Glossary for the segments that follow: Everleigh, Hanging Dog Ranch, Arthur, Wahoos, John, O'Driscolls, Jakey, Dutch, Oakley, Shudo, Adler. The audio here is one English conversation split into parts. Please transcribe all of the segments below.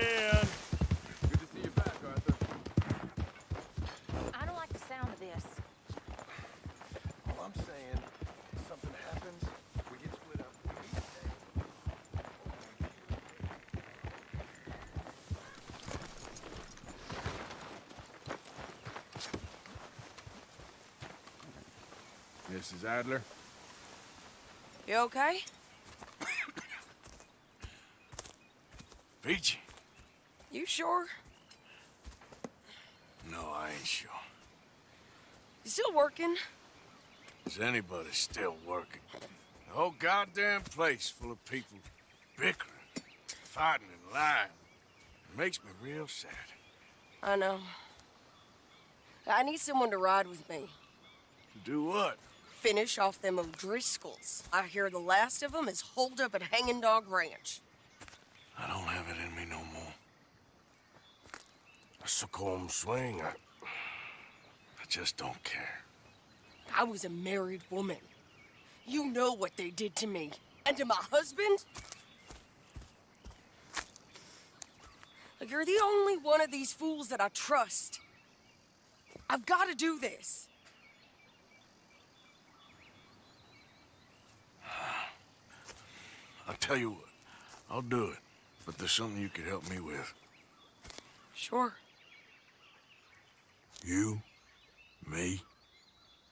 in. Good to see you back, Arthur. I don't like the sound of this. All I'm saying is something happens, we get split up. Mrs. Adler? You okay? Peachy. You sure? No, I ain't sure. You still working? Is anybody still working? The whole goddamn place full of people bickering, fighting and lying. It makes me real sad. I know. I need someone to ride with me. To do what? Finish off them O'Driscolls. I hear the last of them is holed up at Hanging Dog Ranch. I don't have it in me no more. I still call them swing. I just don't care. I was a married woman. You know what they did to me. And to my husband? Look, you're the only one of these fools that I trust. I've got to do this. I'll tell you what. I'll do it, but there's something you could help me with. Sure. You, me,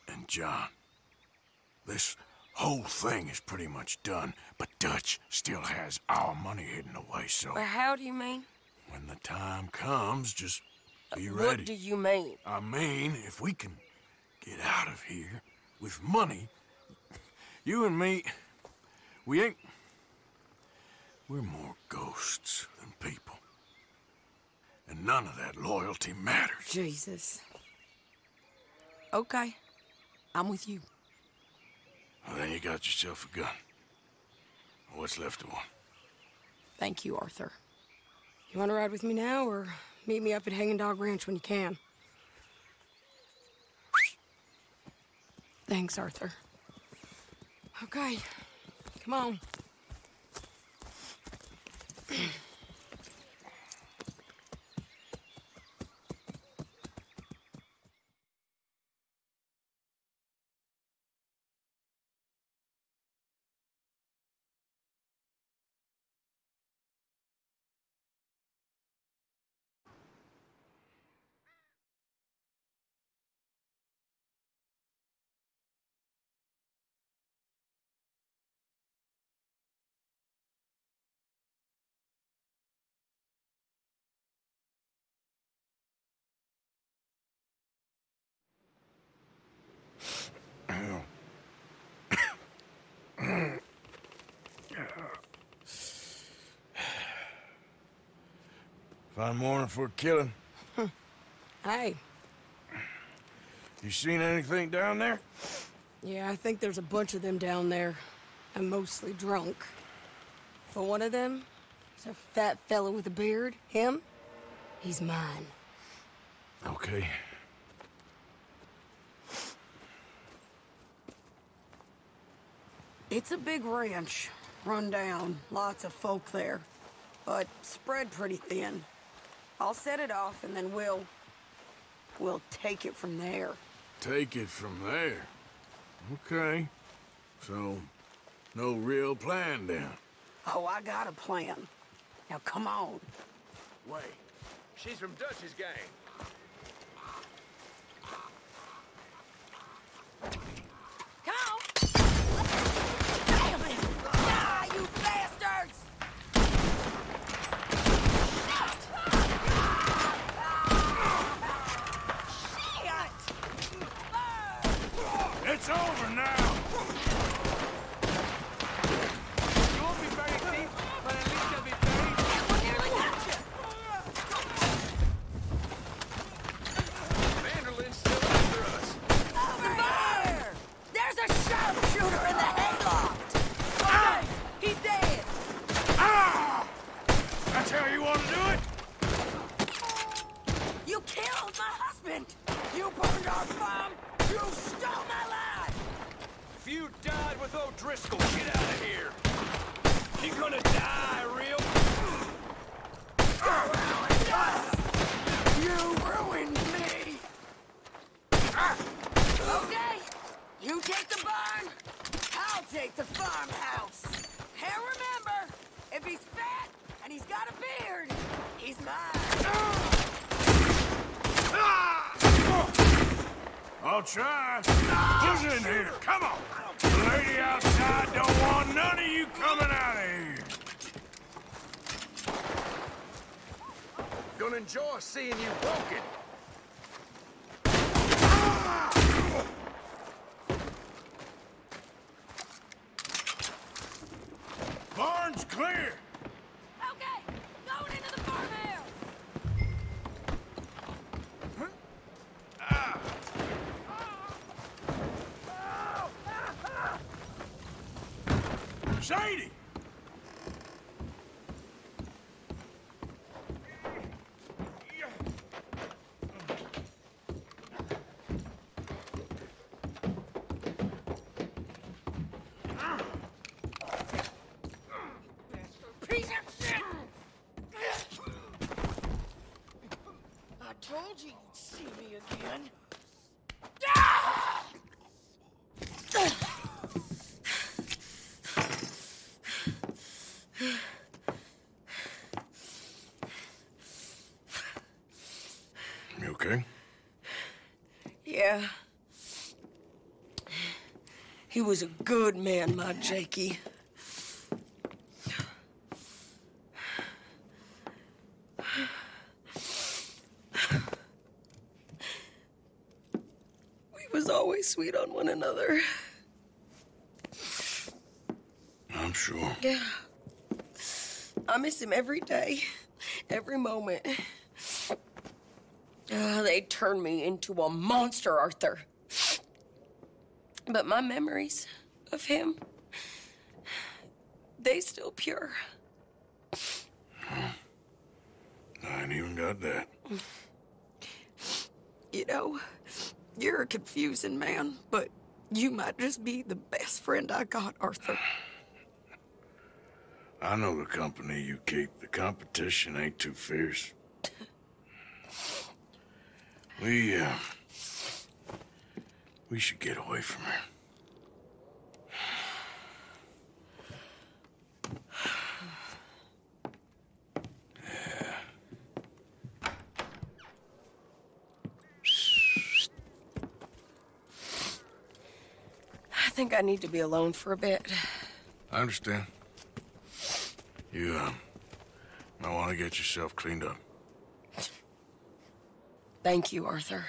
and John. This whole thing is pretty much done, but Dutch still has our money hidden away, so... Well, how do you mean? When the time comes, just be ready. What do you mean? I mean, if we can get out of here with money, you and me, we ain't... We're more ghosts than people. And none of that loyalty matters. Jesus. Okay. I'm with you. Well, then you got yourself a gun. What's left of one? Thank you, Arthur. You want to ride with me now, or meet me up at Hanging Dog Ranch when you can? Thanks, Arthur. Okay. Come on. Fine morning for a killing. Hey. You seen anything down there? Yeah, I think there's a bunch of them down there. I'm mostly drunk. But one of them, it's a fat fella with a beard. Him, he's mine. Okay. It's a big ranch. Run down. Lots of folk there. But spread pretty thin. I'll set it off, and then we'll take it from there. Take it from there? Okay. So, no real plan, then? Oh, I got a plan. Now, come on. Wait. She's from Dutch's gang. Come on! Damn it! Die, you bastards! It's over now! You won't be very deep, but at least you'll be very deep. I nearly got you! Vanderlyn's still after us. Over here! There's a sharpshooter in the hayloft! Ah! He's dead! Ah! That's how you want to do it? You killed my husband! You burned our farm! You stole my life! If you died with O'Driscoll, get out of here! You're gonna die real... I'll try. Who's in here? Come on. The lady outside don't want none of you coming out of here. Gonna enjoy seeing you broken. Barn's clear. Okay, going into the farmhouse. Huh? Shady. He was a good man, my Jakey. We was always sweet on one another. I'm sure. Yeah. I miss him every day, every moment. They turned me into a monster, Arthur. But my memories of him, they still pure. Huh. I ain't even got that. You know, you're a confusing man, but you might just be the best friend I got, Arthur. I know the company you keep. The competition ain't too fierce. We should get away from her. Yeah. I think I need to be alone for a bit. I understand. You, might want to get yourself cleaned up. Thank you, Arthur.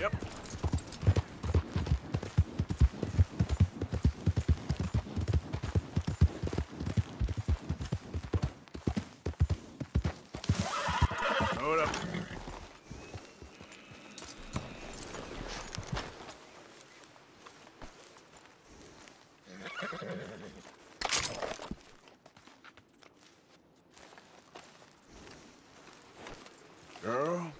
Yep. Hold up. Girl.